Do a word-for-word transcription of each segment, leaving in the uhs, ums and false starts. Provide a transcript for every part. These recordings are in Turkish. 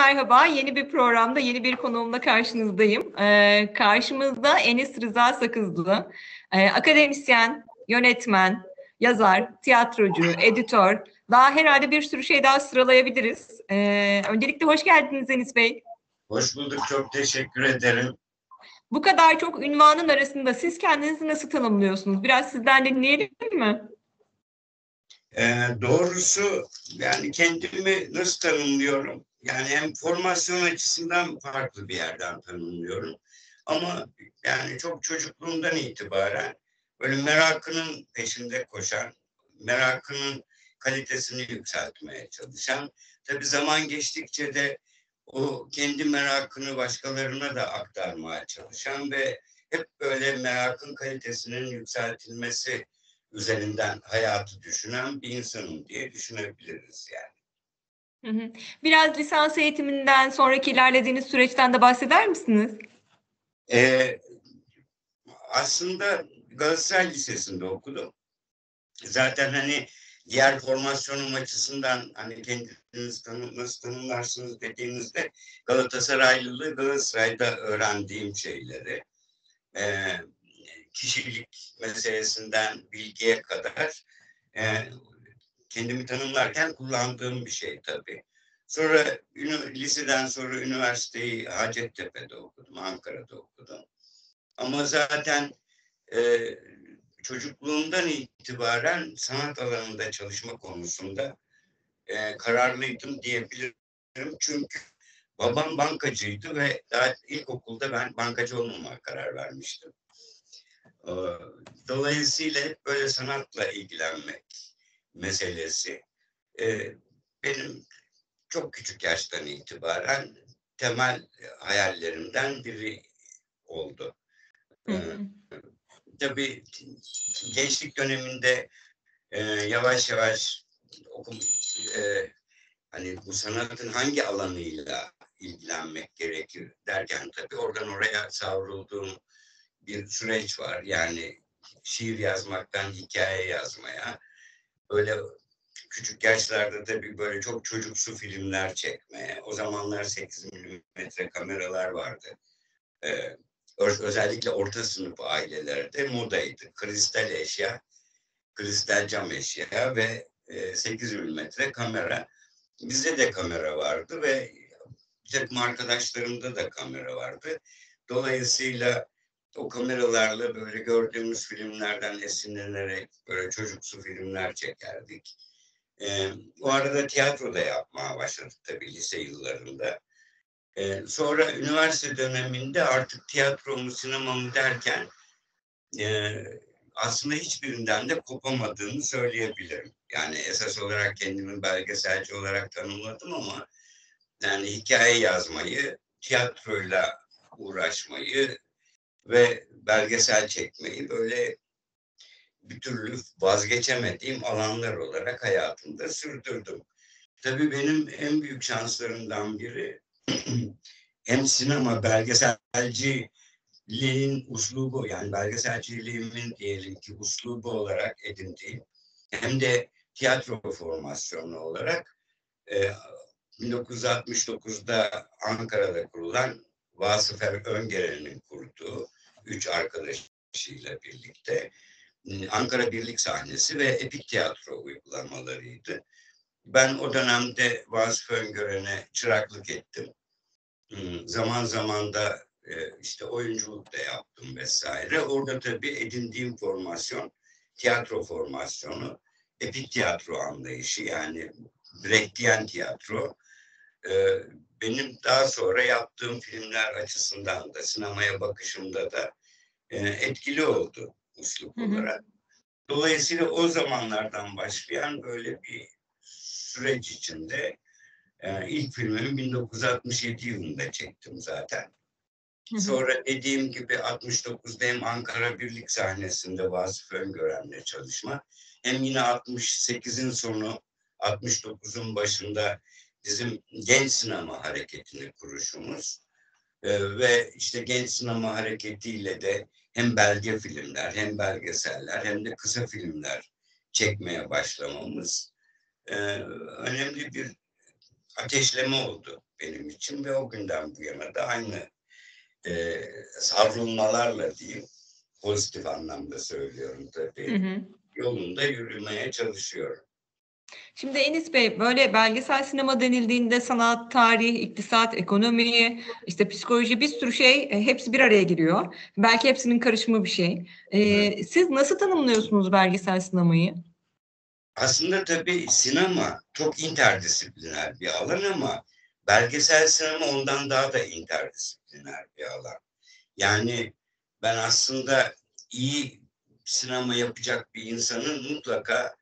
Merhaba, yeni bir programda yeni bir konuğumla karşınızdayım. Ee, karşımızda Enis Rıza Sakızlı, ee, akademisyen, yönetmen, yazar, tiyatrocu, editör, daha herhalde bir sürü şey daha sıralayabiliriz. Ee, öncelikle hoş geldiniz Enis Bey. Hoş bulduk, çok teşekkür ederim. Bu kadar çok ünvanın arasında siz kendinizi nasıl tanımlıyorsunuz? Biraz sizden dinleyelim mi? Ee, doğrusu yani kendimi nasıl tanımlıyorum? Yani hem formasyon açısından farklı bir yerden tanımlıyorum. Ama yani çok çocukluğumdan itibaren böyle merakının peşinde koşan, merakının kalitesini yükseltmeye çalışan, tabii zaman geçtikçe de o kendi merakını başkalarına da aktarmaya çalışan ve hep böyle merakın kalitesinin yükseltilmesi üzerinden hayatı düşünen bir insanım diye düşünebiliriz yani. Biraz lisans eğitiminden sonraki ilerlediğiniz süreçten de bahseder misiniz? Ee, aslında Galatasaray Lisesi'nde okudum. Zaten hani diğer formasyonum açısından hani kendiniz tanı, nasıl tanımlarsınız dediğinizde Galatasaraylı, Galatasaray'da öğrendiğim şeyleri, e, kişilik meselesinden bilgiye kadar e, kendimi tanımlarken kullandığım bir şey tabii. Sonra liseden sonra üniversiteyi Hacettepe'de okudum, Ankara'da okudum. Ama zaten e, çocukluğumdan itibaren sanat alanında çalışma konusunda e, kararlıydım diyebilirim. Çünkü babam bankacıydı ve daha ilkokulda ben bankacı olmama karar vermiştim. E, dolayısıyla böyle sanatla ilgilenmek meselesi ee, benim çok küçük yaştan itibaren temel hayallerimden biri oldu. Ee, tabii gençlik döneminde e, yavaş yavaş okum, e, hani bu sanatın hangi alanıyla ilgilenmek gerekir derken tabii oradan oraya savrulduğum bir süreç var. Yani şiir yazmaktan hikaye yazmaya, böyle küçük yaşlarda tabii böyle çok çocuksu filmler çekmeye. O zamanlar sekiz milimetre kameralar vardı. Ee, özellikle orta sınıf ailelerde modaydı. Kristal eşya, kristal cam eşya ve sekiz milimetre kamera. Bizde de kamera vardı ve bir takım arkadaşlarımda da kamera vardı. Dolayısıyla o kameralarla böyle gördüğümüz filmlerden esinlenerek böyle çocuksu filmler çekerdik. Ee, o arada tiyatro da yapmaya başladık tabii lise yıllarında. Ee, sonra üniversite döneminde artık tiyatromu, sinemamı derken e, aslında hiçbirinden de kopamadığımı söyleyebilirim. Yani esas olarak kendimi belgeselci olarak tanımladım ama yani hikaye yazmayı, tiyatroyla uğraşmayı ve belgesel çekmeyi böyle bir türlü vazgeçemediğim alanlar olarak hayatımda sürdürdüm. Tabii benim en büyük şanslarımdan biri hem sinema belgeselciliğin uslubu, yani belgeselciliğimin diyelim ki uslubu olarak edindiğim, hem de tiyatro formasyonu olarak e, bin dokuz yüz altmış dokuzda Ankara'da kurulan Vasıf Öngeren'in kurduğu üç arkadaşıyla birlikte Ankara Birlik sahnesi ve epik tiyatro uygulamalarıydı. Ben o dönemde Vasıf Öngören'e çıraklık ettim. Zaman zaman da işte oyunculuk da yaptım vesaire. Orada tabii edindiğim formasyon, tiyatro formasyonu, epik tiyatro anlayışı, yani Brechtian tiyatro, benim daha sonra yaptığım filmler açısından da sinemaya bakışımda da etkili oldu usluk olarak. Dolayısıyla o zamanlardan başlayan böyle bir süreç içinde ilk filmimi bin dokuz yüz altmış yedi yılında çektim zaten. Sonra dediğim gibi altmış dokuzda hem Ankara Birlik sahnesinde Vasıf Öngören'le çalışma, hem yine altmış sekizin sonu altmış dokuzun başında bizim genç sinema hareketini kuruşumuz ee, ve işte genç sinema hareketiyle de hem belge filmler, hem belgeseller, hem de kısa filmler çekmeye başlamamız e, önemli bir ateşleme oldu benim için ve o günden bu yana da aynı e, savrulmalarla diyeyim, pozitif anlamda söylüyorum tabii, hı hı, yolunda yürümeye çalışıyorum. Şimdi Enis Bey, böyle belgesel sinema denildiğinde sanat, tarih, iktisat, ekonomi, işte psikoloji, bir sürü şey hepsi bir araya giriyor. Belki hepsinin karışımı bir şey. Ee, siz nasıl tanımlıyorsunuz belgesel sinemayı? Aslında tabii sinema çok interdisipliner bir alan ama belgesel sinema ondan daha da interdisipliner bir alan. Yani ben aslında iyi sinema yapacak bir insanın mutlaka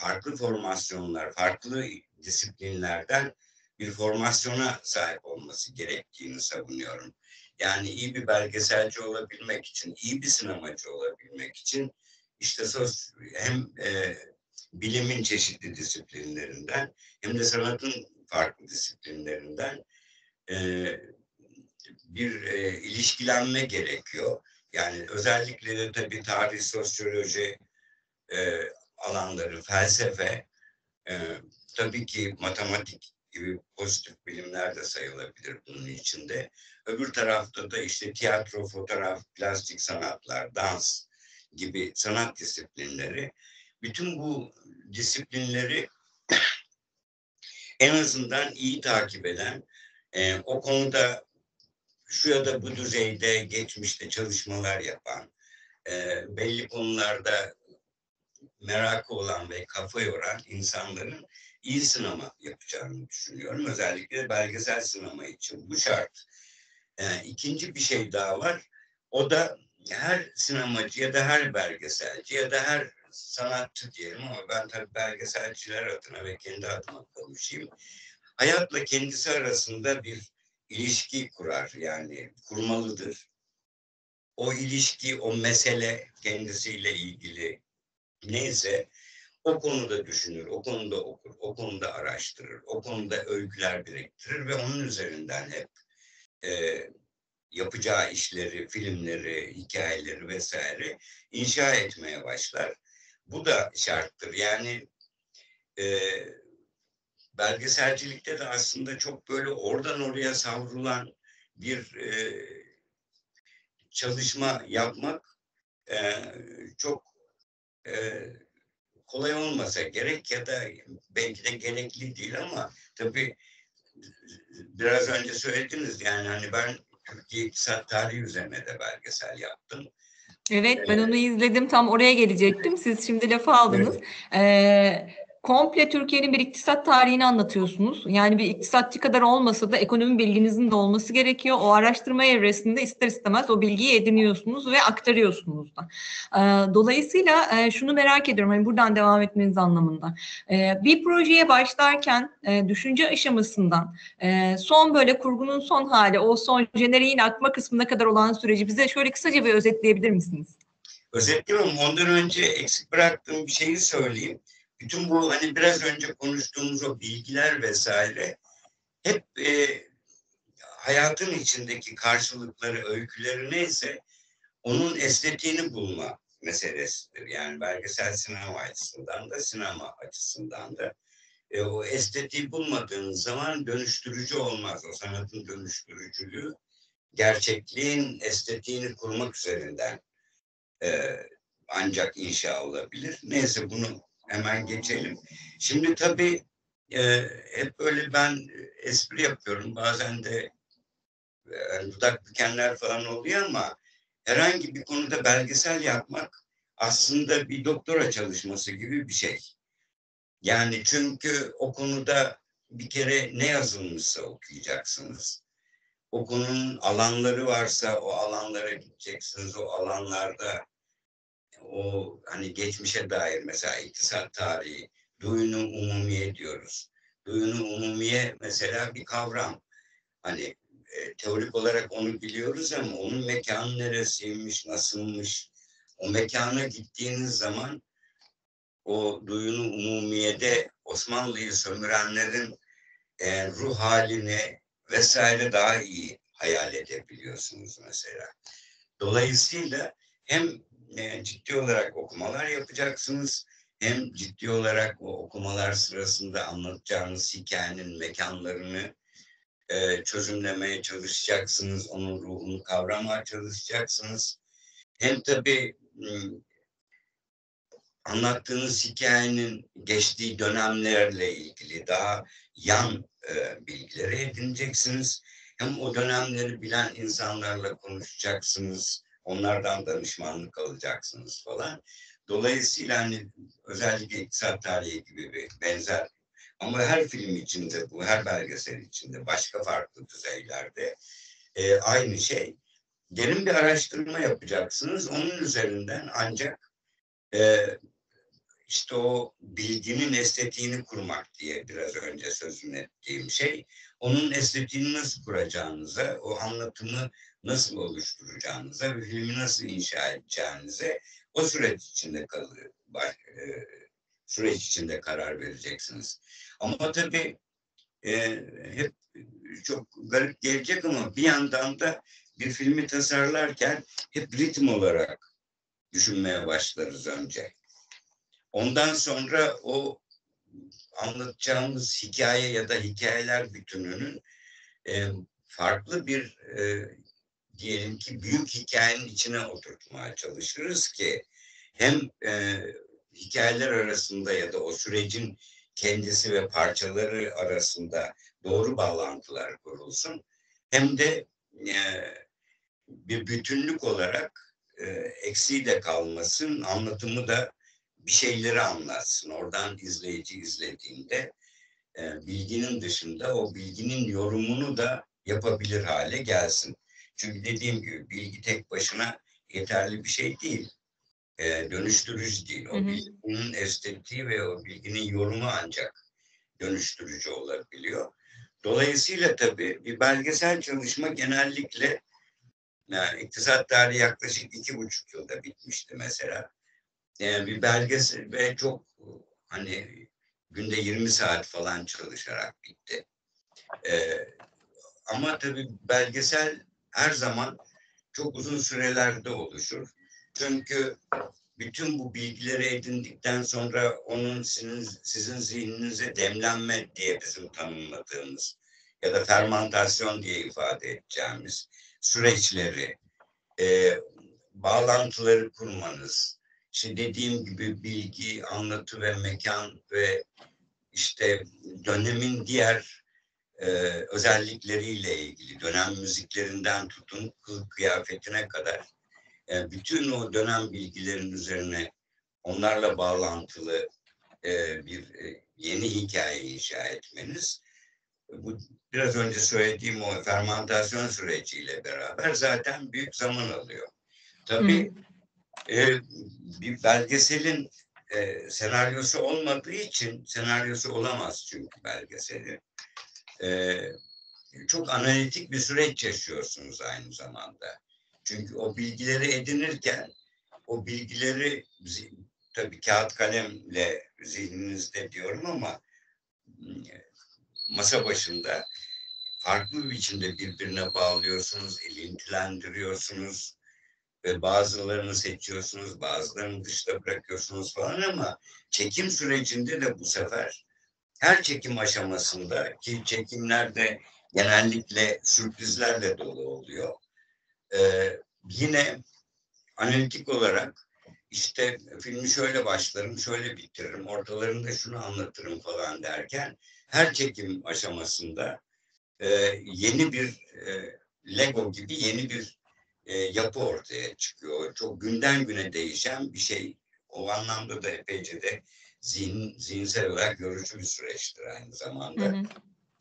farklı formasyonlar, farklı disiplinlerden bir formasyona sahip olması gerektiğini savunuyorum. Yani iyi bir belgeselci olabilmek için, iyi bir sinemacı olabilmek için işte hem e, bilimin çeşitli disiplinlerinden hem de sanatın farklı disiplinlerinden e, bir e, ilişkilenme gerekiyor. Yani özellikle de tabii tarih, sosyoloji, e, alanları, felsefe, e, tabii ki matematik gibi pozitif bilimler de sayılabilir bunun içinde. Öbür tarafta da işte tiyatro, fotoğraf, plastik sanatlar, dans gibi sanat disiplinleri. Bütün bu disiplinleri en azından iyi takip eden, e, o konuda şu ya da bu düzeyde geçmişte çalışmalar yapan, e, belli konularda merakı olan ve kafa yoran insanların iyi sinema yapacağını düşünüyorum. Özellikle belgesel sinema için bu şart. Ee, ikinci bir şey daha var. O da her sinemacı ya da her belgeselci ya da her sanatçı diyelim ama ben tabii belgeselciler adına ve kendi adıma konuşayım. Hayatla kendisi arasında bir ilişki kurar, yani kurmalıdır. O ilişki, o mesele kendisiyle ilgili neyse o konuda düşünür, o konuda okur, o konuda araştırır, o konuda öyküler biriktirir ve onun üzerinden hep e, yapacağı işleri, filmleri, hikayeleri vesaire inşa etmeye başlar. Bu da şarttır. Yani e, belgeselcilikte de aslında çok böyle oradan oraya savrulan bir e, çalışma yapmak e, çok Ee, kolay olmasa gerek ya da belki de gerekli değil ama tabii biraz önce söylediniz, yani hani ben Türkiye İktisat Tarihi üzerine de belgesel yaptım. Evet, ben ee, onu izledim, tam oraya gelecektim. Siz şimdi lafı aldınız. Evet. Ee, komple Türkiye'nin bir iktisat tarihini anlatıyorsunuz. Yani bir iktisatçı kadar olmasa da ekonomi bilginizin de olması gerekiyor. O araştırma evresinde ister istemez o bilgiyi ediniyorsunuz ve aktarıyorsunuz da. Dolayısıyla şunu merak ediyorum, hani buradan devam etmeniz anlamında. Bir projeye başlarken düşünce aşamasından son böyle kurgunun son hali, o son jeneriğin akma kısmına kadar olan süreci bize şöyle kısaca bir özetleyebilir misiniz? Özetliyorum. Ondan önce eksik bıraktığım bir şeyi söyleyeyim. Bütün bu hani biraz önce konuştuğumuz o bilgiler vesaire hep e, hayatın içindeki karşılıkları, öyküleri neyse onun estetiğini bulma meselesidir. Yani belgesel sinema açısından da sinema açısından da e, o estetiği bulmadığınız zaman dönüştürücü olmaz. O sanatın dönüştürücülüğü gerçekliğin estetiğini kurmak üzerinden e, ancak inşa olabilir. Neyse, bunu hemen geçelim. Şimdi tabii e, hep böyle ben espri yapıyorum. Bazen de e, dudak bükenler falan oluyor ama herhangi bir konuda belgesel yapmak aslında bir doktora çalışması gibi bir şey. Yani çünkü o konuda bir kere ne yazılmışsa okuyacaksınız. O konunun alanları varsa o alanlara gideceksiniz. O alanlarda o hani geçmişe dair mesela iktisat tarihi, Duyun-u Umumiye diyoruz. Duyun-u Umumiye mesela bir kavram. Hani e, teorik olarak onu biliyoruz ama onun mekanı neresiymiş, nasılmış? O mekana gittiğiniz zaman o Duyun-u Umumiye'de Osmanlı'yı sömürenlerin e, ruh halini vesaire daha iyi hayal edebiliyorsunuz mesela. Dolayısıyla hem ciddi olarak okumalar yapacaksınız. Hem ciddi olarak o okumalar sırasında anlatacağınız hikayenin mekanlarını e, çözümlemeye çalışacaksınız, onun ruhunu kavramaya çalışacaksınız. Hem tabii anlattığınız hikayenin geçtiği dönemlerle ilgili daha yan e, bilgileri edineceksiniz. Hem o dönemleri bilen insanlarla konuşacaksınız, onlardan danışmanlık alacaksınız falan. Dolayısıyla hani özellikle iktisat tarihi gibi bir benzer, ama her film içinde bu, her belgesel içinde başka farklı düzeylerde e, aynı şey. Derin bir araştırma yapacaksınız. Onun üzerinden ancak e, işte o bilginin estetiğini kurmak diye biraz önce sözünü ettiğim şey. Onun estetiğini nasıl kuracağınıza, o anlatımı nasıl oluşturacağınıza ve filmi nasıl inşa edeceğinize o süreç içinde kalıyor. Baş, e, süreç içinde karar vereceksiniz. Ama tabii e, hep çok garip gelecek ama bir yandan da bir filmi tasarlarken hep ritim olarak düşünmeye başlarız önce. Ondan sonra o anlatacağımız hikaye ya da hikayeler bütününün e, farklı bir e, diyelim ki büyük hikayenin içine oturtmaya çalışırız ki hem e, hikayeler arasında ya da o sürecin kendisi ve parçaları arasında doğru bağlantılar kurulsun, hem de e, bir bütünlük olarak e, eksiği de kalmasın, anlatımı da bir şeyleri anlatsın. Oradan izleyici izlediğinde e, bilginin dışında o bilginin yorumunu da yapabilir hale gelsin. Çünkü dediğim gibi bilgi tek başına yeterli bir şey değil. E, dönüştürücü değil. O hı hı. bilginin estetiği ve o bilginin yorumu ancak dönüştürücü olabiliyor. Dolayısıyla tabii bir belgesel çalışma genellikle yani iktisat tarihi yaklaşık iki buçuk yılda bitmişti mesela. Yani bir belgesel ve çok hani günde yirmi saat falan çalışarak bitti. Ee, ama tabii belgesel her zaman çok uzun sürelerde oluşur. Çünkü bütün bu bilgileri edindikten sonra onun sizin, sizin zihninize demlenme diye bizim tanımladığımız ya da fermantasyon diye ifade edeceğimiz süreçleri, e, bağlantıları kurmanız, İşte dediğim gibi bilgi, anlatı ve mekan ve işte dönemin diğer e, özellikleriyle ilgili, dönem müziklerinden tutun kılık kıyafetine kadar e, bütün o dönem bilgilerin üzerine onlarla bağlantılı e, bir e, yeni hikaye inşa etmeniz, bu biraz önce söylediğim o fermantasyon süreciyle beraber zaten büyük zaman alıyor. Tabii hmm. Ee, bir belgeselin e, senaryosu olmadığı için, senaryosu olamaz çünkü belgeseli, e, çok analitik bir süreç yaşıyorsunuz aynı zamanda. Çünkü o bilgileri edinirken, o bilgileri tabii kağıt kalemle zihninizde diyorum ama masa başında farklı bir biçimde birbirine bağlıyorsunuz, ilintilendiriyorsunuz. Ve bazılarını seçiyorsunuz, bazılarını dışta bırakıyorsunuz falan, ama çekim sürecinde de bu sefer her çekim aşamasında, ki çekimler de genellikle sürprizlerle dolu oluyor. Ee, yine analitik olarak işte filmi şöyle başlarım, şöyle bitiririm, ortalarında şunu anlatırım falan derken her çekim aşamasında e, yeni bir e, Lego gibi yeni bir E, yapı ortaya çıkıyor. Çok günden güne değişen bir şey. O anlamda da epeyce de zihin, zihinsel olarak yorucu bir süreçtir aynı zamanda. Hı hı.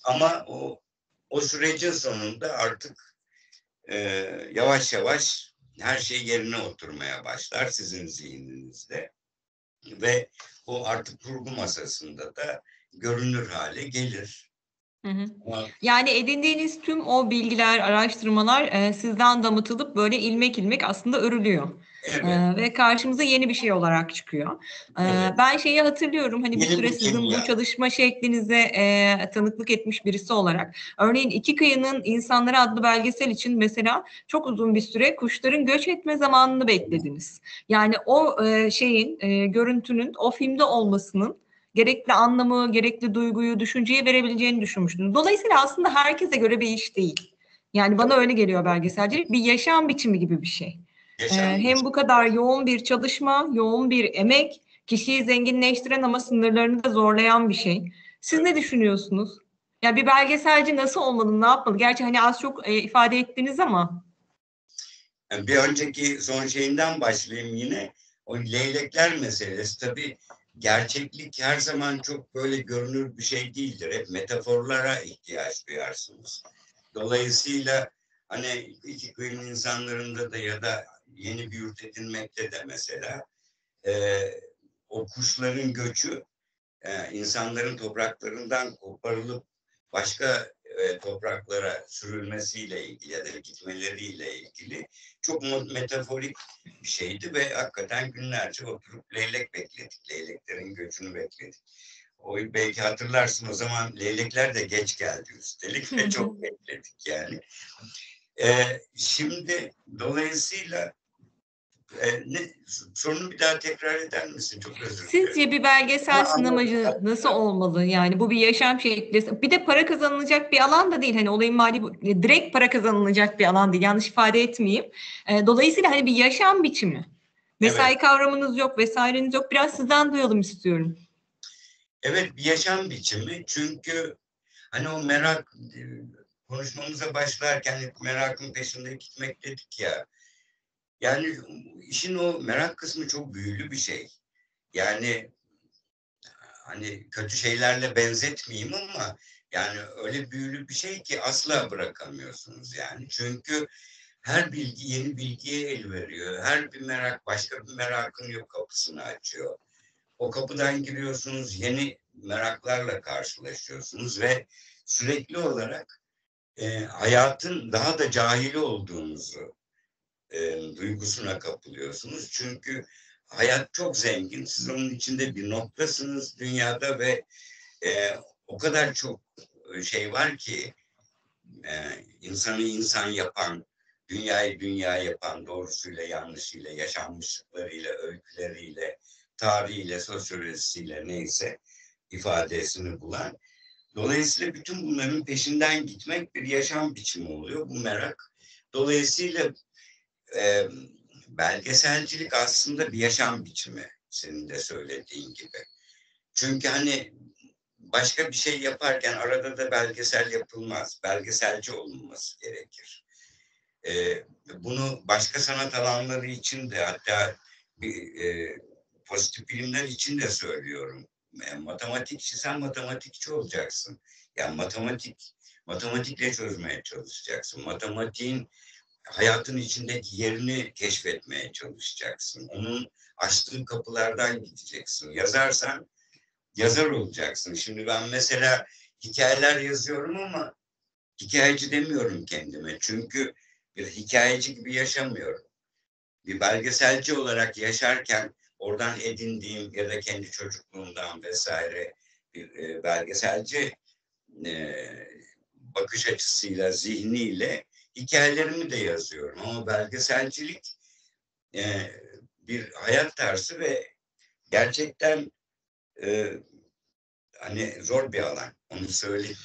Ama o, o sürecin sonunda artık e, yavaş yavaş her şey yerine oturmaya başlar sizin zihninizde. Ve o artık kurgu masasında da görünür hale gelir. Hı hı. Yani edindiğiniz tüm o bilgiler, araştırmalar e, sizden damıtılıp böyle ilmek ilmek aslında örülüyor. Evet. E, ve karşımıza yeni bir şey olarak çıkıyor. E, evet. Ben şeyi hatırlıyorum, hani bir süre sizin bu çalışma şeklinize e, tanıklık etmiş birisi olarak. Örneğin İki Kıyının İnsanları adlı belgesel için mesela çok uzun bir süre kuşların göç etme zamanını beklediniz. Yani o e, şeyin, e, görüntünün o filmde olmasının gerekli anlamı, gerekli duyguyu, düşünceyi verebileceğini düşünmüştüm. Dolayısıyla aslında herkese göre bir iş değil. Yani bana öyle geliyor belgeselcilik. Bir yaşam biçimi gibi bir şey. Ee, hem bu kadar yoğun bir çalışma, yoğun bir emek, kişiyi zenginleştiren ama sınırlarını da zorlayan bir şey. Siz ne düşünüyorsunuz? Yani bir belgeselci nasıl olmalı, ne yapmalı? Gerçi hani az çok e, ifade ettiniz ama. Bir önceki son şeyinden başlayayım yine. O leylekler meselesi. Tabii gerçeklik her zaman çok böyle görünür bir şey değildir. Hep metaforlara ihtiyaç duyarsınız. Dolayısıyla hani iki kıyım insanlarında da ya da yeni bir yurt edinmekte de mesela e, o kuşların göçü e, insanların topraklarından koparılıp başka e, topraklara sürülmesiyle ilgili ya da gitmeleriyle ilgili çok metaforik bir şeydi ve hakikaten günlerce oturup leylek bekledik. Leyleklerin göçünü bekledik. O belki hatırlarsın, o zaman leylekler de geç geldi üstelik ve çok bekledik yani. Ee, şimdi dolayısıyla e, ne, sorunu bir daha tekrar eder misin? Çok özür dilerim. Sizce bir belgesel sinemacı nasıl olmalı? Yani bu bir yaşam şekli. Bir de para kazanılacak bir alan da değil. Hani olayın mali direkt para kazanılacak bir alan değil. Yanlış ifade etmeyeyim. E, dolayısıyla hani bir yaşam biçimi. Mesai evet. Kavramınız yok, vesaireniz yok. Biraz sizden duyalım istiyorum. Evet, bir yaşam biçimi, çünkü hani o merak, konuşmamıza başlarken merakın peşinde gitmek dedik ya, yani işin o merak kısmı çok büyülü bir şey. Yani hani kötü şeylerle benzetmeyeyim ama yani öyle büyülü bir şey ki asla bırakamıyorsunuz yani. Çünkü her bilgi yeni bilgiye el veriyor, her bir merak başka bir merakın yok kapısını açıyor. O kapıdan giriyorsunuz, yeni meraklarla karşılaşıyorsunuz ve sürekli olarak e, hayatın daha da cahili olduğunuzu e, duygusuna kapılıyorsunuz. Çünkü hayat çok zengin, siz onun içinde bir noktasınız dünyada ve e, o kadar çok şey var ki e, insanı insan yapan, dünyayı dünya yapan, doğrusuyla yanlışıyla, yaşanmışlıklarıyla, öyküleriyle, tarihiyle, sosyolojisiyle neyse ifadesini bulan. Dolayısıyla bütün bunların peşinden gitmek bir yaşam biçimi oluyor, bu merak. Dolayısıyla e, belgeselcilik aslında bir yaşam biçimi, senin de söylediğin gibi. Çünkü hani başka bir şey yaparken arada da belgesel yapılmaz, belgeselci olunması gerekir. E, bunu başka sanat alanları için de, hatta bir e, pozitif bilimler için de söylüyorum. Yani matematikçi, sen matematikçi olacaksın. Yani matematik, matematikle çözmeye çalışacaksın. Matematiğin hayatın içindeki yerini keşfetmeye çalışacaksın. Onun açtığı kapılardan gideceksin. Yazarsan yazar olacaksın. Şimdi ben mesela hikayeler yazıyorum ama hikayeci demiyorum kendime. Çünkü bir hikayeci gibi yaşamıyorum. Bir belgeselci olarak yaşarken oradan edindiğim ya da kendi çocukluğumdan vesaire bir e, belgeselci e, bakış açısıyla, zihniyle hikayelerimi de yazıyorum. Ama belgeselcilik e, bir hayat tarzı ve gerçekten e, hani zor bir alan, onu söyleyeyim.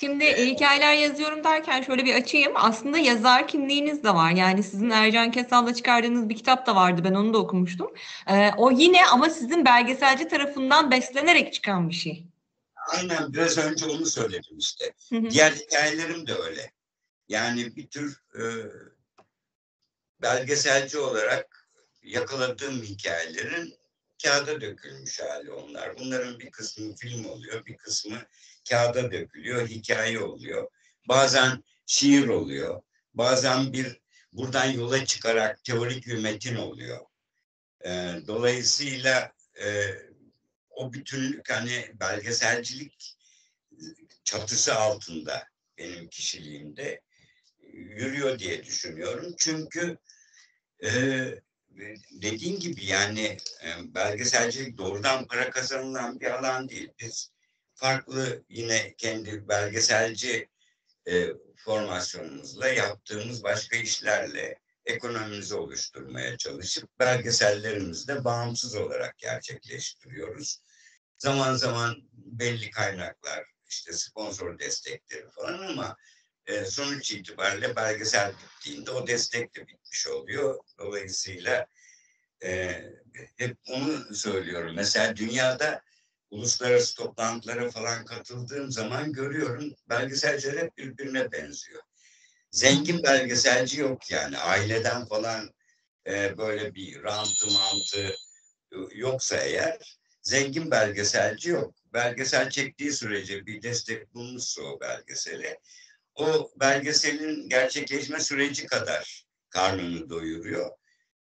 Şimdi hikayeler yazıyorum derken şöyle bir açayım. Aslında yazar kimliğiniz de var. Yani sizin Ercan Kesal'la çıkardığınız bir kitap da vardı. Ben onu da okumuştum. Ee, o yine ama sizin belgeselci tarafından beslenerek çıkan bir şey. Aynen, biraz önce onu söyledim işte. Hı hı. Diğer hikayelerim de öyle. Yani bir tür e, belgeselci olarak yakaladığım hikayelerin kağıda dökülmüş hali onlar. Bunların bir kısmı film oluyor, bir kısmı kağıda dökülüyor, hikaye oluyor. Bazen şiir oluyor, bazen bir buradan yola çıkarak teorik bir metin oluyor. Ee, dolayısıyla e, o bütünlük hani belgeselcilik çatısı altında benim kişiliğimde yürüyor diye düşünüyorum. Çünkü e, dediğin gibi yani belgeselcilik doğrudan para kazanılan bir alan değil. Biz farklı yine kendi belgeselci e, formasyonumuzla yaptığımız başka işlerle ekonomimizi oluşturmaya çalışıp belgesellerimizi de bağımsız olarak gerçekleştiriyoruz. Zaman zaman belli kaynaklar, işte sponsor destekleri falan, ama e, sonuç itibariyle belgesel bittiğinde o destek de bitmiş oluyor. Dolayısıyla e, hep onu söylüyorum. Mesela dünyada uluslararası toplantılara falan katıldığım zaman görüyorum, belgeselciler hep birbirine benziyor. Zengin belgeselci yok yani. Aileden falan e, böyle bir rantı mantı yoksa eğer, zengin belgeselci yok. Belgesel çektiği sürece bir destek bulmuşsa o belgeseli, o belgeselin gerçekleşme süreci kadar karnını doyuruyor.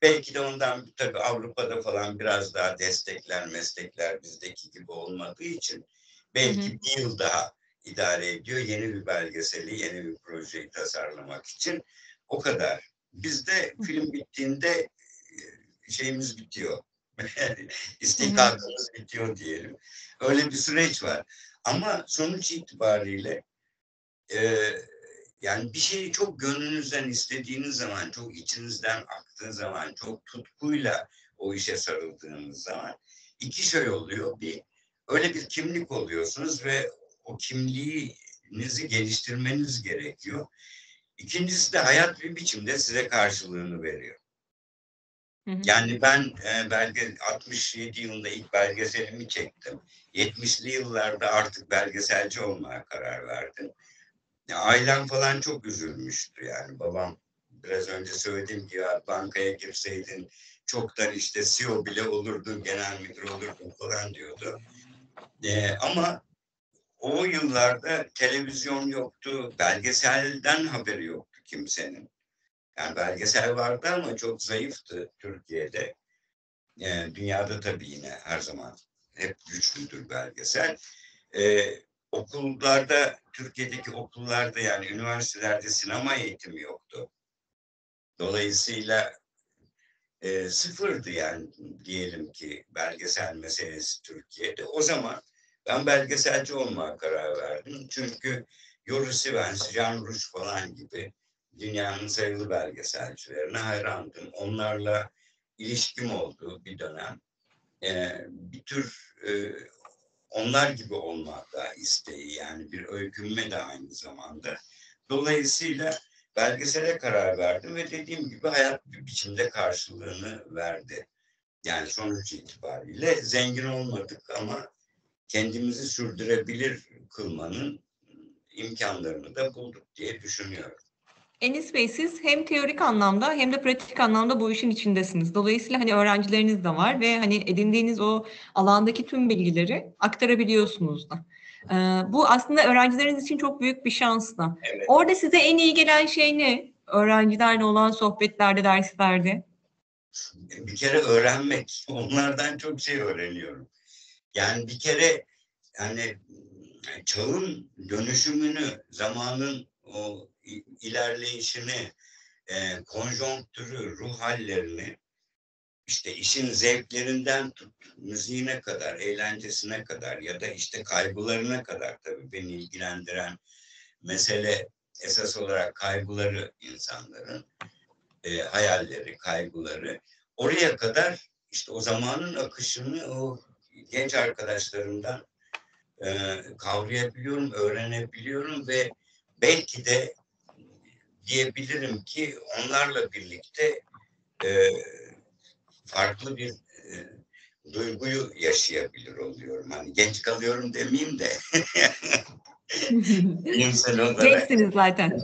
Belki de ondan tabii Avrupa'da falan biraz daha destekler, meslekler bizdeki gibi olmadığı için belki hı hı. bir yıl daha idare ediyor yeni bir belgeseli, yeni bir projeyi tasarlamak için. O kadar. Bizde film bittiğinde şeyimiz bitiyor. İstikakımız bitiyor diyelim. Öyle bir süreç var. Ama sonuç itibariyle e, yani bir şeyi çok gönlünüzden istediğiniz zaman, çok içinizden aktığı zaman, çok tutkuyla o işe sarıldığınız zaman iki şey oluyor. Bir, öyle bir kimlik oluyorsunuz ve o kimliğinizi geliştirmeniz gerekiyor. İkincisi de hayat bir biçimde size karşılığını veriyor. Yani ben e, belge, altmış yedi yılında ilk belgeselimi çektim. yetmişli yıllarda artık belgeselci olmaya karar verdim. Ya, ailem falan çok üzülmüştü yani. Babam biraz önce söylediğim gibi, bankaya girseydin çoktan işte C E O bile olurdun, genel müdür olurdun falan diyordu. E, ama o yıllarda televizyon yoktu, belgeselden haberi yoktu kimsenin. Yani belgesel vardı ama çok zayıftı Türkiye'de. Yani dünyada tabii yine her zaman hep güçlüdür belgesel. Ee, okullarda, Türkiye'deki okullarda yani üniversitelerde sinema eğitimi yoktu. Dolayısıyla e, sıfırdı yani diyelim ki belgesel meselesi Türkiye'de. O zaman ben belgeselci olmaya karar verdim. Çünkü Yorosivan, Can Ruş falan gibi dünyanın sayılı belgeselcilerine hayrandım. Onlarla ilişkim oldu bir dönem. Ee, bir tür e, onlar gibi olmak da isteği, yani bir öykünme de aynı zamanda. Dolayısıyla belgesele karar verdim ve dediğim gibi hayat bir biçimde karşılığını verdi. Yani sonuç itibariyle zengin olmadık ama kendimizi sürdürebilir kılmanın imkanlarını da bulduk diye düşünüyorum. Enis Bey, siz hem teorik anlamda hem de pratik anlamda bu işin içindesiniz. Dolayısıyla hani öğrencileriniz de var ve hani edindiğiniz o alandaki tüm bilgileri aktarabiliyorsunuz da. Ee, bu aslında öğrencileriniz için çok büyük bir şans da. Evet. Orada size en iyi gelen şey ne? Öğrencilerle olan sohbetlerde, derslerde. Bir kere öğrenmek. Onlardan çok şey öğreniyorum. Yani bir kere yani çağın dönüşümünü, zamanın o ilerleyişini, e, konjonktürü, ruh hallerini, işte işin zevklerinden tut, müziğine kadar, eğlencesine kadar ya da işte kaygılarına kadar, tabii beni ilgilendiren mesele esas olarak kaygıları insanların, e, hayalleri, kaygıları, oraya kadar işte o zamanın akışını o genç arkadaşlarımdan e, kavrayabiliyorum, öğrenebiliyorum ve belki de diyebilirim ki onlarla birlikte e, farklı bir e, duyguyu yaşayabilir oluyorum. Hani genç kalıyorum demeyeyim de. Gençsiniz zaten.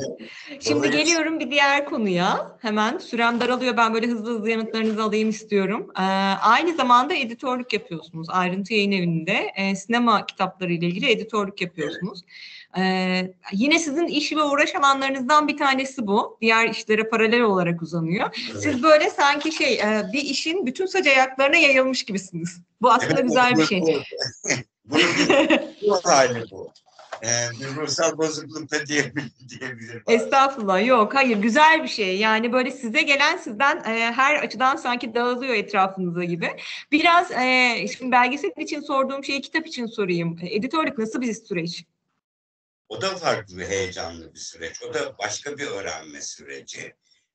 Şimdi geliyorum bir diğer konuya. Hemen sürem daralıyor. Ben böyle hızlı hızlı yanıtlarınızı alayım istiyorum. Ee, aynı zamanda editörlük yapıyorsunuz. Ayrıntı Yayın Evi'nde e, sinema kitapları ile ilgili editörlük yapıyorsunuz. Ee, yine sizin iş ve uğraş alanlarınızdan bir tanesi bu. Diğer işlere paralel olarak uzanıyor. Evet. Siz böyle sanki şey e, bir işin bütün saç ayaklarına yayılmış gibisiniz. Bu aslında evet, güzel bu, bir şey. Bu hali bu. bu. Ee, bir ruhsal bozukluk da diyebilirim. Diyebilir Estağfurullah, yok, hayır, güzel bir şey. Yani böyle size gelen sizden e, her açıdan sanki dağılıyor etrafınıza gibi. Biraz e, şimdi belgesel için sorduğum şeyi kitap için sorayım. Editörlük nasıl bir süreç? O da farklı bir heyecanlı bir süreç. O da başka bir öğrenme süreci.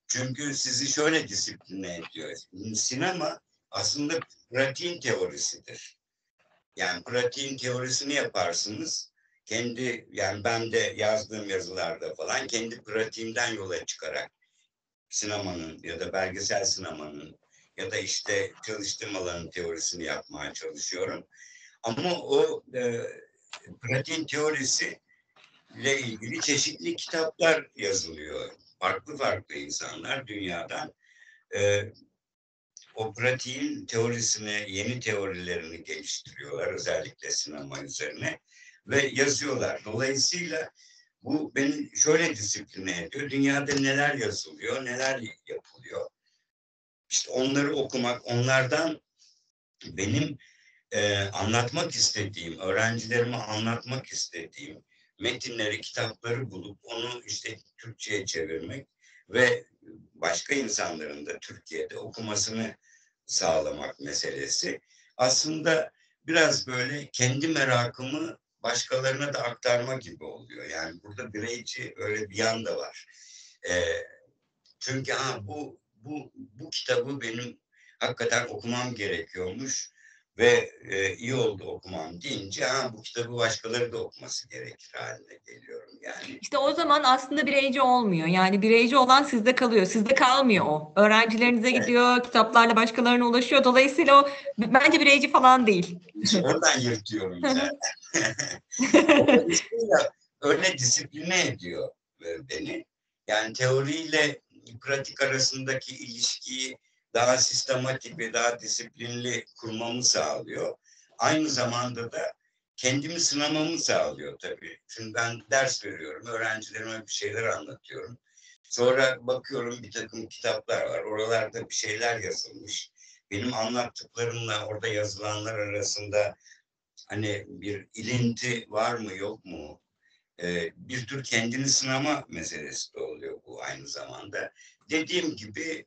Çünkü sizi şöyle disipline ediyor. Sinema aslında pratiğin teorisidir. Yani pratiğin teorisini yaparsınız. Kendi, yani ben de yazdığım yazılarda falan kendi pratiğimden yola çıkarak sinemanın ya da belgesel sinemanın ya da işte çalıştığım alanın teorisini yapmaya çalışıyorum. Ama o e, pratiğin teorisiyle ilgili çeşitli kitaplar yazılıyor. Farklı farklı insanlar dünyadan e, o pratiğin teorisini, yeni teorilerini geliştiriyorlar, özellikle sinema üzerine ve yazıyorlar. Dolayısıyla bu beni şöyle disipline ediyor. Dünyada neler yazılıyor, neler yapılıyor. İşte onları okumak, onlardan benim e, anlatmak istediğim, öğrencilerime anlatmak istediğim metinleri, kitapları bulup onu işte Türkçe'ye çevirmek ve başka insanların da Türkiye'de okumasını sağlamak meselesi. Aslında biraz böyle kendi merakımı başkalarına da aktarma gibi oluyor. Yani burada bireyci öyle bir yan da var. E, çünkü ha, bu bu bu kitabı benim hakikaten okumam gerekiyormuş ve e, iyi oldu okumam deyince ha, bu kitabı başkaları da okuması gerekir haline geliyorum yani. İşte o zaman aslında bireyci olmuyor. Yani bireyci olan sizde kalıyor. Sizde kalmıyor o. Öğrencilerinize gidiyor, evet. Kitaplarla başkalarına ulaşıyor. Dolayısıyla o bence bireyci falan değil. Oradan yırtıyorum zaten. Öyle disipline ediyor beni. Yani teoriyle pratik arasındaki ilişkiyi daha sistematik ve daha disiplinli kurmamı sağlıyor. Aynı zamanda da kendimi sınamamı sağlıyor tabii. Çünkü ben ders veriyorum, öğrencilerime bir şeyler anlatıyorum. Sonra bakıyorum bir takım kitaplar var, oralarda bir şeyler yazılmış. Benim anlattıklarımla orada yazılanlar arasında hani bir ilinti var mı yok mu? Ee, bir tür kendini sınama meselesi de oluyor bu aynı zamanda. Dediğim gibi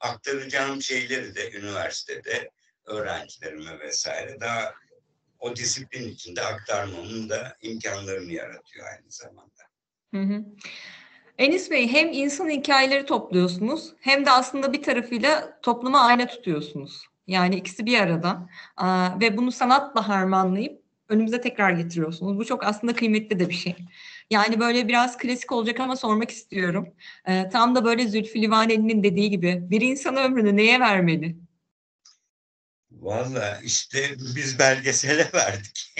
aktaracağım şeyleri de üniversitede öğrencilerime vesaire daha o disiplin içinde aktarmamın da imkanlarını yaratıyor aynı zamanda. Hı hı. Enis Bey, hem insan hikayeleri topluyorsunuz hem de aslında bir tarafıyla topluma ayna tutuyorsunuz. Yani ikisi bir arada Aa, ve bunu sanatla harmanlayıp önümüze tekrar getiriyorsunuz. Bu çok aslında kıymetli de bir şey. Yani böyle biraz klasik olacak ama sormak istiyorum. Ee, tam da böyle Zülfü Livaneli'nin dediği gibi bir insan ömrünü neye vermeli? Vallahi işte biz belgesele verdik.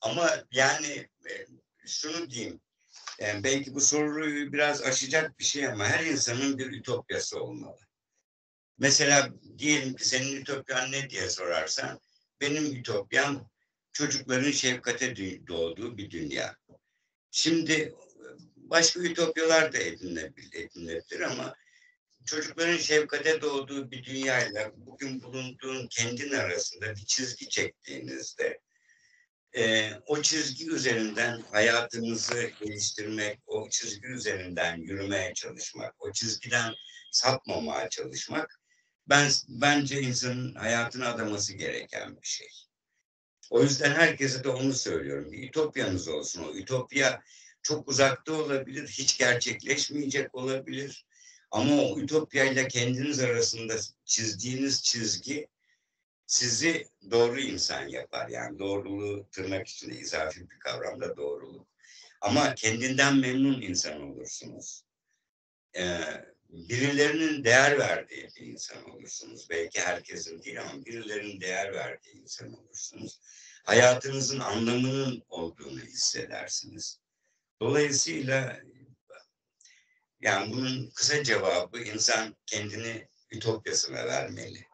Ama yani şunu diyeyim. Yani belki bu soruyu biraz aşacak bir şey ama her insanın bir ütopyası olmalı. Mesela diyelim ki senin ütopyan ne diye sorarsan benim ütopyam çocukların şefkate doğduğu bir dünya. Şimdi başka ütopyalar da edinilebilir ama çocukların şefkate doğduğu bir dünyayla bugün bulunduğun kendin arasında bir çizgi çektiğinizde e, o çizgi üzerinden hayatınızı geliştirmek, o çizgi üzerinden yürümeye çalışmak, o çizgiden sapmamaya çalışmak ben bence insanın hayatını adaması gereken bir şey. O yüzden herkese de onu söylüyorum. Bir ütopyanız olsun. O ütopya çok uzakta olabilir, hiç gerçekleşmeyecek olabilir. Ama o ütopyayla kendiniz arasında çizdiğiniz çizgi sizi doğru insan yapar. Yani doğruluğu tırnak içinde izafi bir kavramda doğruluk. Ama kendinden memnun insan olursunuz. Ee, birilerinin değer verdiği bir insan olursunuz. Belki herkesin değil ama birilerinin değer verdiği insan olursunuz. Hayatınızın anlamının olduğunu hissedersiniz. Dolayısıyla yani bunun kısa cevabı insan kendini ütopyasına vermeli.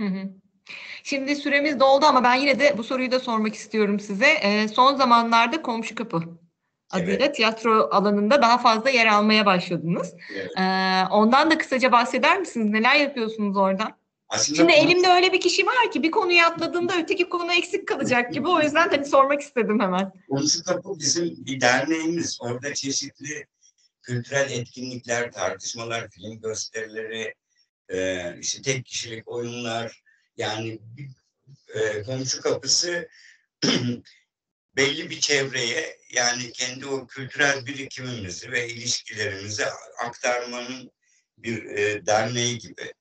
Hı hı. Şimdi süremiz doldu ama ben yine de bu soruyu da sormak istiyorum size. E, son zamanlarda Komşu Kapı adıyla evet. Tiyatro alanında daha fazla yer almaya başladınız. Evet. Ee, ondan da kısaca bahseder misiniz? Neler yapıyorsunuz oradan? Aslında Şimdi bu... elimde öyle bir kişi var ki bir konuyu atladığında öteki konu eksik kalacak gibi. O yüzden hani sormak istedim hemen. Komşu Kapı bizim bir derneğimiz. Orada çeşitli kültürel etkinlikler, tartışmalar, film gösterileri, işte tek kişilik oyunlar. Yani Komşu Kapısı belli bir çevreye yani kendi o kültürel birikimimizi ve ilişkilerimizi aktarmanın bir e, derneği gibi.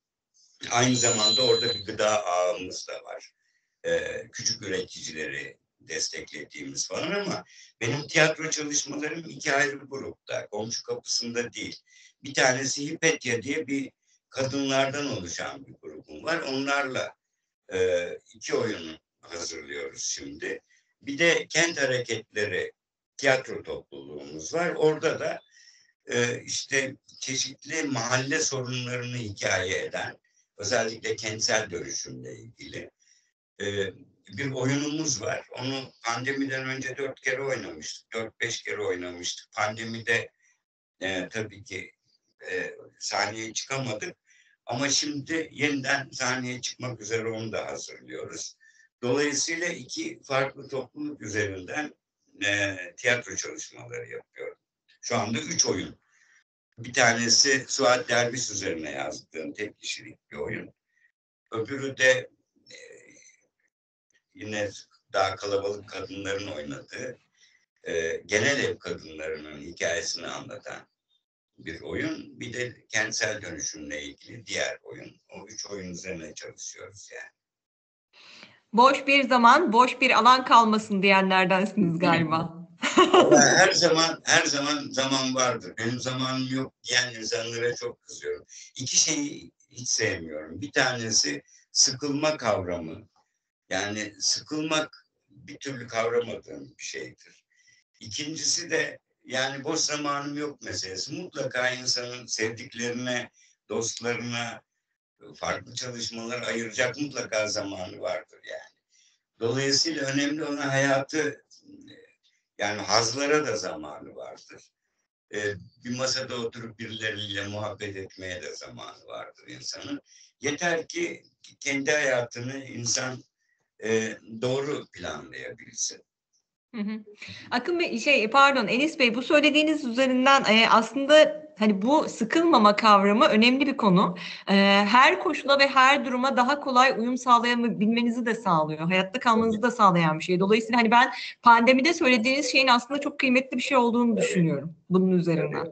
Aynı zamanda orada bir gıda ağımız da var. e, küçük üreticileri desteklediğimiz falan, ama benim tiyatro çalışmalarım iki ayrı grupta. Komşu Kapısı'nda değil. Bir tanesi Hipetya diye bir kadınlardan oluşan bir grubum var. Onlarla e, iki oyunu hazırlıyoruz şimdi. Bir de Kent Hareketleri tiyatro topluluğumuz var. Orada da e, işte çeşitli mahalle sorunlarını hikaye eden, özellikle kentsel dönüşümle ilgili e, bir oyunumuz var. Onu pandemiden önce dört kere oynamıştık. Dört beş kere oynamıştık. Pandemide e, tabii ki e, sahneye çıkamadık. Ama şimdi yeniden sahneye çıkmak üzere onu da hazırlıyoruz. Dolayısıyla iki farklı topluluk üzerinden e, tiyatro çalışmaları yapıyorum. Şu anda üç oyun. Bir tanesi Suat Derbis üzerine yazdığım tek kişilik bir oyun. Öbürü de e, yine daha kalabalık kadınların oynadığı, e, genel ev kadınlarının hikayesini anlatan bir oyun. Bir de kentsel dönüşümle ilgili diğer oyun. O üç oyun üzerine çalışıyoruz yani. Boş bir zaman, boş bir alan kalmasın diyenlerdensiniz galiba. her zaman, her zaman zaman vardır. Benim zamanım yok diyen insanlara çok kızıyorum. İki şeyi hiç sevmiyorum. Bir tanesi sıkılma kavramı. Yani sıkılmak bir türlü kavramadığım bir şeydir. İkincisi de yani boş zamanım yok meselesi. Mutlaka insanın sevdiklerine, dostlarına, farklı çalışmalar ayıracak mutlaka zamanı vardır yani. Dolayısıyla önemli olan hayatı, yani hazlara da zamanı vardır. Bir masada oturup birileriyle muhabbet etmeye de zamanı vardır insanın. Yeter ki kendi hayatını insan doğru planlayabilsin. Hı hı. Akın Bey, şey pardon Enis Bey, bu söylediğiniz üzerinden e, aslında hani bu sıkılmama kavramı önemli bir konu. E, her koşula ve her duruma daha kolay uyum sağlayabilmenizi de sağlıyor. Hayatta kalmanızı da sağlayan bir şey. Dolayısıyla hani ben pandemide söylediğiniz şeyin aslında çok kıymetli bir şey olduğunu Tabii. düşünüyorum bunun üzerinden.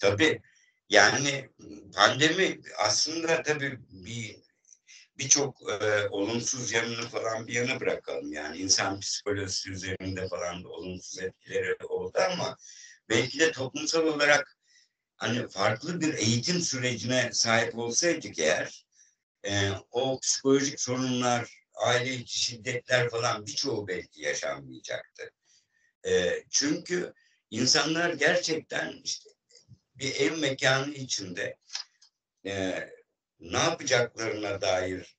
Tabii. Yani pandemi aslında tabii bir birçok e, olumsuz yanını falan bir yana bırakalım. Yani insan psikolojisi üzerinde falan da olumsuz etkileri oldu, ama belki de toplumsal olarak hani farklı bir eğitim sürecine sahip olsaydık eğer e, o psikolojik sorunlar, aile içi şiddetler falan birçoğu belki yaşanmayacaktı. E, çünkü insanlar gerçekten işte bir ev mekanı içinde e, ne yapacaklarına dair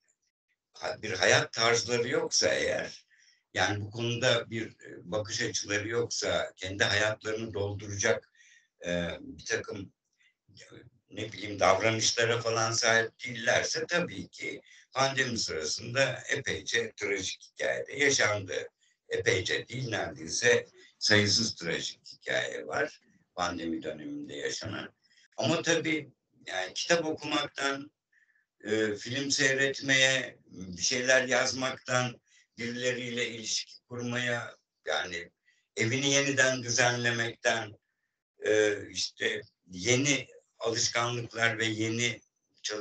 bir hayat tarzları yoksa eğer, yani bu konuda bir bakış açıları yoksa, kendi hayatlarını dolduracak e, bir takım ne bileyim davranışlara falan sahip değillerse tabii ki pandemi sırasında epeyce trajik hikayede yaşandı. Epeyce değil, neredeyse sayısız trajik hikaye var pandemi döneminde yaşanan. Ama tabii yani kitap okumaktan, E, film seyretmeye, bir şeyler yazmaktan, birileriyle ilişki kurmaya, yani evini yeniden düzenlemekten, e, işte yeni alışkanlıklar ve yeni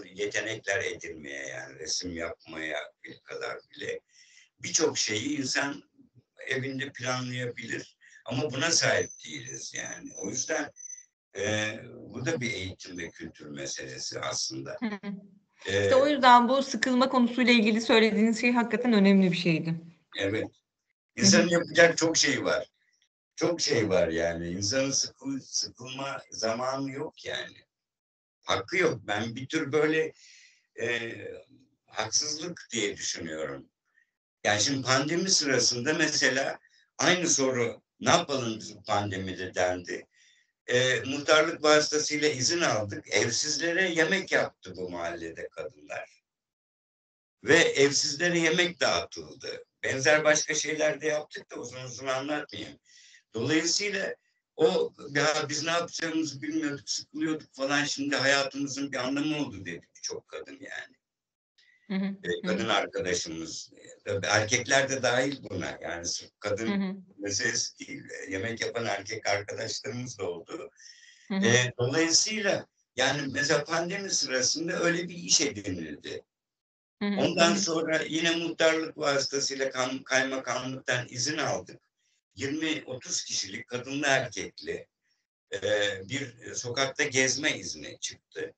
yetenekler edinmeye, yani resim yapmaya bir kadar bile birçok şeyi insan evinde planlayabilir, ama buna sahip değiliz yani. O yüzden e, bu da bir eğitim ve kültür meselesi aslında. İşte o yüzden bu sıkılma konusuyla ilgili söylediğiniz şey hakikaten önemli bir şeydi. Evet. İnsanın yapacak çok şey var. Çok şey var yani. İnsanın sıkıl, sıkılma zamanı yok yani. Hakkı yok. Ben bir tür böyle e, haksızlık diye düşünüyorum. Yani şimdi pandemi sırasında mesela aynı soru ne yapalım bizim pandemide dendi. E, muhtarlık vasıtasıyla izin aldık. Evsizlere yemek yaptı bu mahallede kadınlar. Ve evsizlere yemek dağıtıldı. Benzer başka şeyler de yaptık da uzun uzun anlatmayayım. Dolayısıyla o ya biz ne yapacağımızı bilmiyorduk, sıkılıyorduk falan, şimdi hayatımızın bir anlamı oldu dedi birçok kadın yani. Hı hı. E, kadın hı hı. arkadaşımız, tabii erkekler de dahil buna, yani sırf kadın hı hı. meselesi değil, yemek yapan erkek arkadaşlarımız da oldu. Hı hı. E, dolayısıyla yani mesela pandemi sırasında öyle bir iş edinildi. Hı hı. Ondan sonra yine muhtarlık vasıtasıyla kay- kaymakamlıktan izin aldık. yirmi otuz kişilik kadınlı erkekli e, bir sokakta gezme izni çıktı.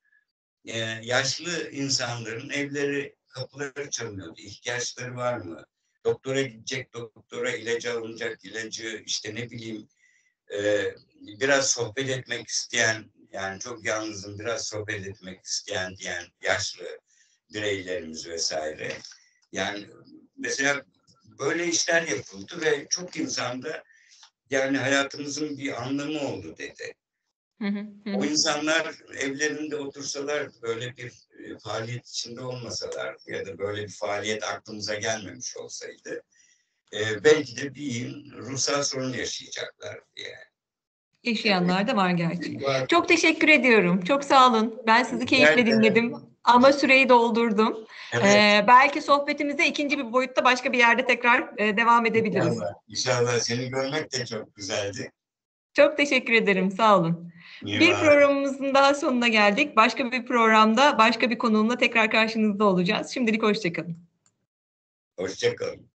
E, yaşlı insanların evleri, kapıları çalınıyordu. İhtiyaçları var mı? Doktora gidecek, doktora ilacı alınacak, ilacı işte ne bileyim e, biraz sohbet etmek isteyen, yani çok yalnızım biraz sohbet etmek isteyen diyen yaşlı bireylerimiz vesaire. Yani mesela böyle işler yapıldı ve çok insanda yani hayatımızın bir anlamı oldu dedi. Hı hı hı. O insanlar evlerinde otursalar, böyle bir faaliyet içinde olmasalar ya da böyle bir faaliyet aklımıza gelmemiş olsaydı e, belki de bir ruhsal sorun yaşayacaklar diye. Yaşayanlar da var gerçi. Var. Çok teşekkür ediyorum. Çok sağ olun. Ben sizi keyifle gerçekten dinledim. Ama süreyi doldurdum. Evet. Ee, belki sohbetimize ikinci bir boyutta başka bir yerde tekrar e, devam edebiliriz. İnşallah, inşallah. Seni görmek de çok güzeldi. Çok teşekkür ederim. Sağ olun. İyi bir var. Programımızın daha sonuna geldik. Başka bir programda, başka bir konuğumla tekrar karşınızda olacağız. Şimdilik hoşça kalın. Hoşça kalın.